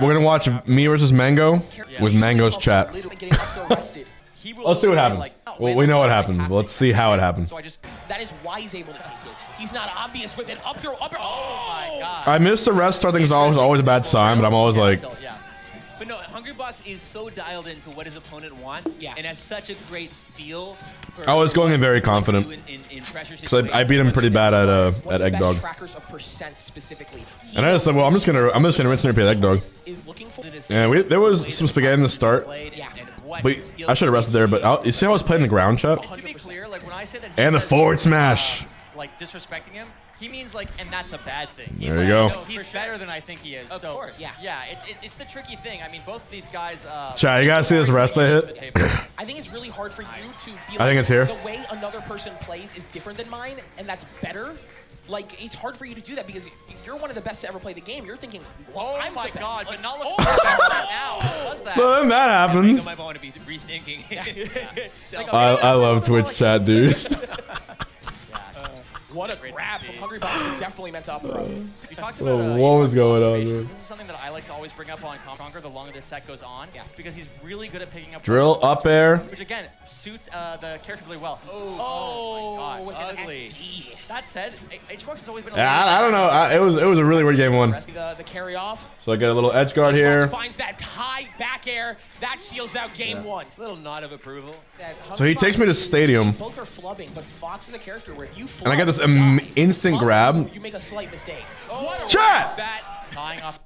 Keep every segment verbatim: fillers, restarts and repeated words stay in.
We're gonna watch me versus Mango with Mango's chat. Let's see what happens. Well, we know what happens. Let's see how it happens. That is why he's able to take it. He's not obvious with an up throw. Up throw. Oh my god! I missed the rest. I think it's always always a bad sign, but I'm always like. But no, Hungrybox is so dialed into what his opponent wants, yeah, and has such a great feel. For I was going in very confident, because I, I beat him pretty bad at uh, at Eggdog. And I just said, well, I'm just gonna I'm just gonna rinse and repeat Eggdog. Yeah, we, there was some spaghetti in the start. But I should have rested there. But I'll, you see how I was playing the ground shot and the forward smash. Like disrespecting him. He means like, and that's a bad thing. He's there you like, go. No, he's better than I think he is. Of so, course. Yeah. Yeah. It's it, it's the tricky thing. I mean, both of these guys. Uh, Chad, you guys see this rest I hit? I think it's really hard for you to. Be like, I think it's here. The way another person plays is different than mine, and that's better. Like, it's hard for you to do that because you're one of the best to ever play the game. You're thinking, well, oh I'm my god, but not looking back now. That? So then that happens. I, want to be rethinking. Yeah. So, like, okay, I, I love Twitch chat, dude. What a grab from Hungrybox, definitely meant to up throw. We talked about uh, what was going on, dude. This is something that I like to always bring up on Comfronker the longer this set goes on, yeah, because he's really good at picking up drill up air, which again suits uh, the character really well. Oh, oh my god, ugly. S D. That said, Hbox has always been. A yeah, I, I don't know. I, it was it was a really weird game one. The, the carry off. So I get a little edge guard Hbox here. Finds that high back air that seals out game yeah. one. A little nod of approval. So he takes me to stadium. Both are flubbing, but Fox is a character where if you flub, and I get this. Um, instant grab. You make a slight mistake. Oh, chat!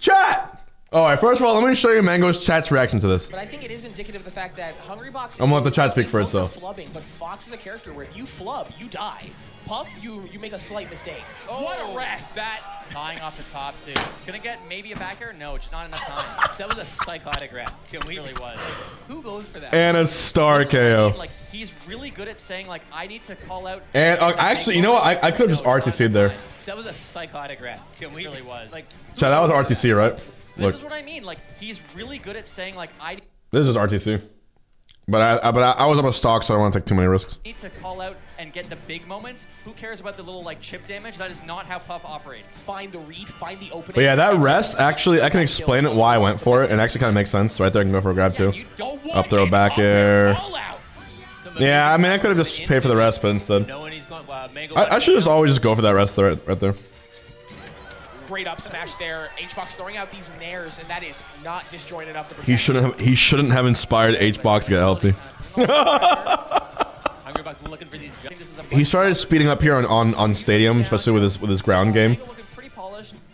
Chat! Alright, first of all, let me show you Mango's chat's reaction to this. But I think it is indicative of the fact that Hungrybox. I'm gonna let the chat speak for itself. Flubbing, but Fox is a character where if you flub, you die. Puff, you you make a slight mistake. Oh, what a rest! That tying off the top two. Gonna get maybe a back air? No, it's not enough time. That was a psychotic rest. It really was. Who goes for that? And a star K O. Like, he's really good at saying like I need to call out. And uh, actually, you know what? I I could have just R T C'd there. That was a psychotic rest. It really was. Like, so that was R T C, right? Look. This is what I mean. Like, he's really good at saying like I. This is R T C. But I, I but I, I was up a stock, so I don't want to take too many risks. Need to call out and get the big moments. Who cares about the little like chip damage? That is not how Puff operates. Find the read, find the opening. But yeah, that rest actually, I can explain it why I went for it, and actually kind of makes sense. Right there, I can go for a grab too. Up throw, back air. Yeah, I mean, I could have just paid for the rest, but instead, I, I should just always just go for that rest there, right there. Great up smash there. Hbox throwing out these nairs, and that is not disjointed enough to protect. He shouldn't have. He shouldn't have inspired Hbox to get healthy. He started speeding up here on, on on stadium, especially with his with his ground game.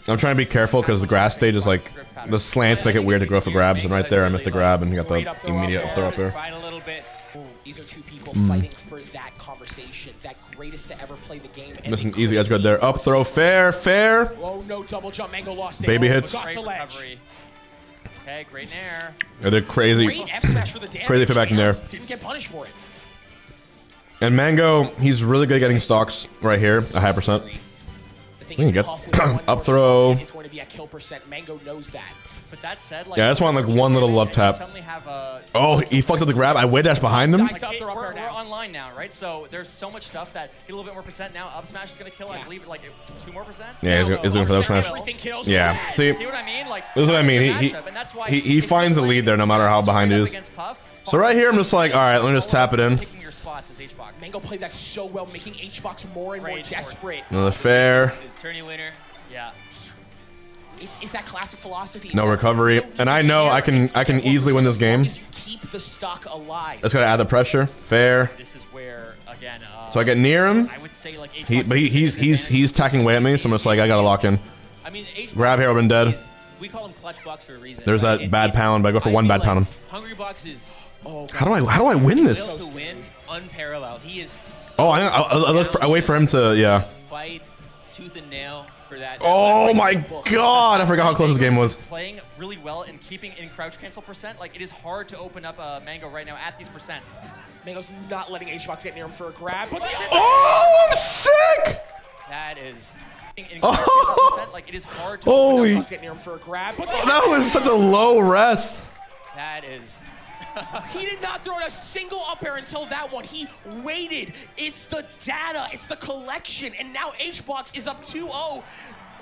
I'm trying to be careful because the grass stage is like the slants make it weird to go for grabs, and right there I missed the grab and he got the immediate up throw up there. These are two people mm. fighting for that conversation, that greatest to ever play the game. Missing easy edge guard there. Up throw, fair, fair. Oh no, double jump, Mango lost. Baby oh, hits. Great recovery. Okay, great nair. Yeah, they're crazy. Great F smash for the damage. Crazy for back in there. Didn't get punished for it. And Mango, he's really good at getting stocks right here, a high percent. I think he up throw. It's going to be a kill percent. Mango knows that. But that said, like, yeah, I just want like one little love tap. Have a oh, he fucked up the grab. I way dash behind him. Like, it, we're, we're online now, right? So there's so much stuff that a little bit more percent now. Up smash is gonna kill. Yeah. I believe it like two more percent. Yeah, he's, he's going for that smash. Yeah, see, see what I mean? Like, this is what I mean. He he, he, he finds a lead there, no matter how behind he is. Puff, so right here, I'm just like, all right, let me just tap it in. Spots as Hbox. Mango played that so well, making Hbox more and more Rage desperate. Another fair. Tourney winner. Yeah. It's, it's that classic philosophy. No recovery, and I know I can I can easily win this game. Keep the stock alive. That's gotta add the pressure. Fair. This is where again. Uh, so I get near him. I would say like. He, but he, he's he's he's tacking away at me, so I'm just like I gotta lock in. I mean, grab here, I've been dead. We call him Clutchbox for a reason. There's that it's, bad pound, but I go for I one bad like pound. Hungrybox is. Oh, how do I how do I win this? To win, unparalleled. He is. So oh, I, I, I look for, I wait for him to yeah. Fight tooth and nail for that. Oh my god! I forgot how close this game was. Playing really well and keeping in crouch cancel percent. Like it is hard to open up a uh, Mango right now at these percents. Mango's not letting Hbox get near him for a grab. But oh, I'm sick! That is. Oh. Like it is hard to open up Hbox get near him for a grab. But that was such a low rest. That is. He did not throw a single up air until that one. He waited. It's the data. It's the collection. And now Hbox is up two oh.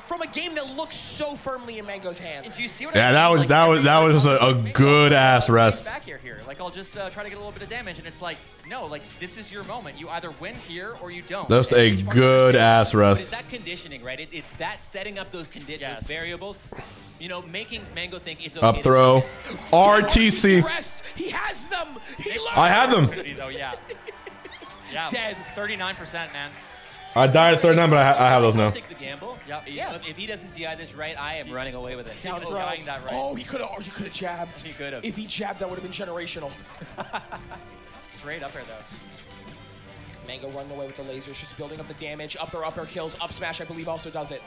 from a game that looks so firmly in Mango's hands. Do you see what yeah, I mean? that was like, that was that was a, a good ass rest. Back here, here. Like I'll just uh, try to get a little bit of damage, and it's like no, like this is your moment. You either win here or you don't. That's and a good ass rest. It's that conditioning, right? It, it's that setting up those conditions, yes. variables. You know, making Mango think it's okay. Up throw. R T C. Rest. He has them. He I had them. Though, yeah. Yeah. Dead. thirty-nine percent, man. I died at thirty-nine, but I, ha I have those now. Take the gamble. Yep. Yeah. If he doesn't D I this right, I am running away with it. He dying that right. Oh, he could have. He could have jabbed. He could have. If he jabbed, that would have been generational. Great up air though. Mango running away with the lasers, just building up the damage. Up their up air kills. Up smash, I believe, also does it.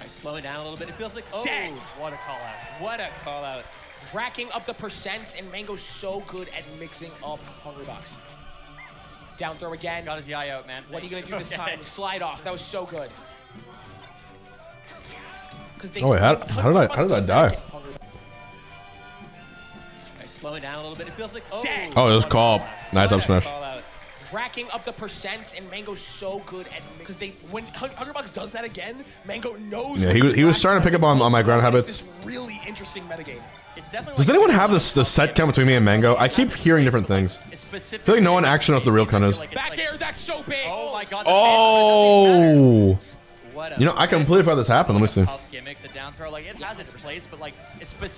I'm slowing down a little bit. It feels like oh, Dang. what a call out. What a call out. Racking up the percents, and Mango's so good at mixing up Hungrybox. Down throw again. Got his D I out, man. What are you going to do this time? Slide off. That was so good. They, oh, wait. How, how did I, how did I die? I'm slowing down a little bit. It feels like... Oh, Dang. oh it was called. Nice up smash. Racking up the percents, and Mango's so good at... Because they when Hungrybox does that again, Mango knows... Yeah, he was, he was starting to pick up on, on my ground habits. This really interesting metagame. It's definitely Does like anyone have this, the set count between me and Mango? I keep hearing different things. I feel like no one actually knows what the real count is. Back air, that's so big! Oh my god, the oh. You know, I completely forgot this happened. Let me see.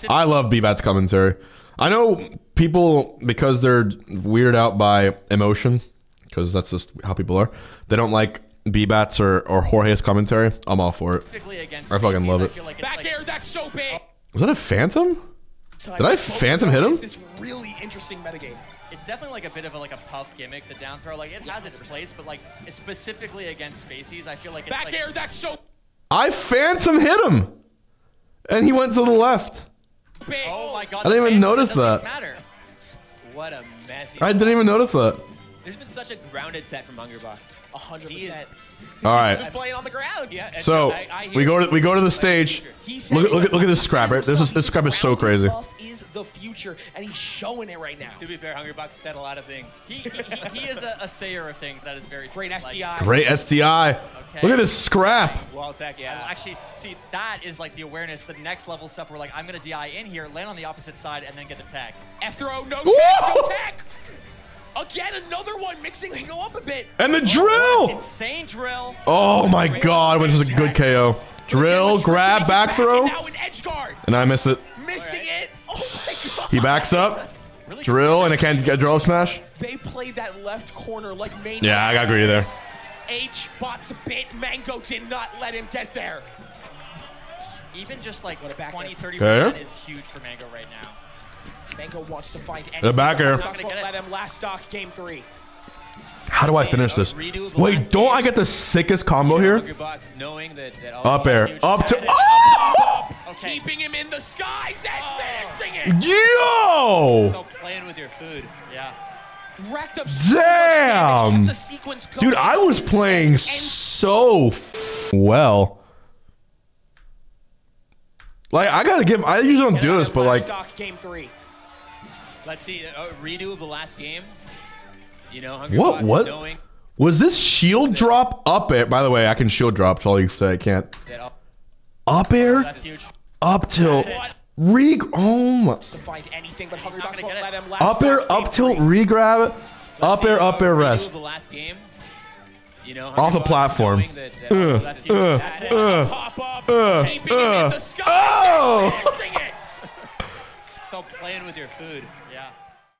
I love B Bat's commentary. I know people, because they're weirded out by emotion, because that's just how people are, they don't like B Bat's or, or Jorge's commentary. I'm all for it. I fucking love it. Back air, that's so big! Was that a Phantom? Did I Phantom hit him? This really interesting metagame. It's definitely like a bit of a, like a puff gimmick, the down throw. Like it has its place, but like it's specifically against Spaceys. I feel like it's back like air. That's so. I Phantom hit him, and he went to the left. Oh my god! I didn't even notice that. What a mess! I didn't even notice that. This has been such a grounded set from Hungrybox. A hundred percent. All right. Playing on the ground. Yeah. So I, I we go to we go to the stage. Look look look at this scrap. Right? This is this scrap is so crazy. Is the future, and he's showing it right now. To be fair, Hungrybox said a lot of things. He he, he is a, a sayer of things. That is very great. S D I. Great S D I. Okay. Look at this scrap. Wall tech. Yeah. Actually, see that is like the awareness. The next level stuff. Where like I'm gonna D I in here, land on the opposite side, and then get the tech. F throw. No tech. No tech. Again, another one mixing Mango up a bit. And the drill! Insane drill. Oh my god, which is a good K O. Drill, grab, back throw. And I miss it. Missing it. Oh my god. He backs up. Drill, and it can't get drill smash. They played that left corner like main. Yeah, I got greedy there. H box a bit. Mango did not let him get there. Even just like twenty, thirty percent is huge for Mango right now. Mango wants to find anything. The back air. Let him last stock game three. How do I finish this? Wait, don't I get the sickest combo here? Up air. Up to... Oh! Keeping him in the skies and finishing it. Yo! Stop playing with your food. Yeah. Damn! Dude, I was playing so f well. Like, I gotta give... I usually don't do this, but like... Game three. Let's see, a redo of the last game. You know, what? What? Knowing. Was this shield drop up air? By the way, I can shield drop, so all you say I can't. Up air? Oh, that's huge. Up tilt. Re... Oh my... To find anything, but Hungrybox won't let him last up air, up tilt, re-grab. Up air, up air, rest. The last game. You know, off the platform. That, that, uh, that's uh, uh, uh, pop up, uh, keeping uh, him in the sky. Oh! Stop playing with your food. Yeah.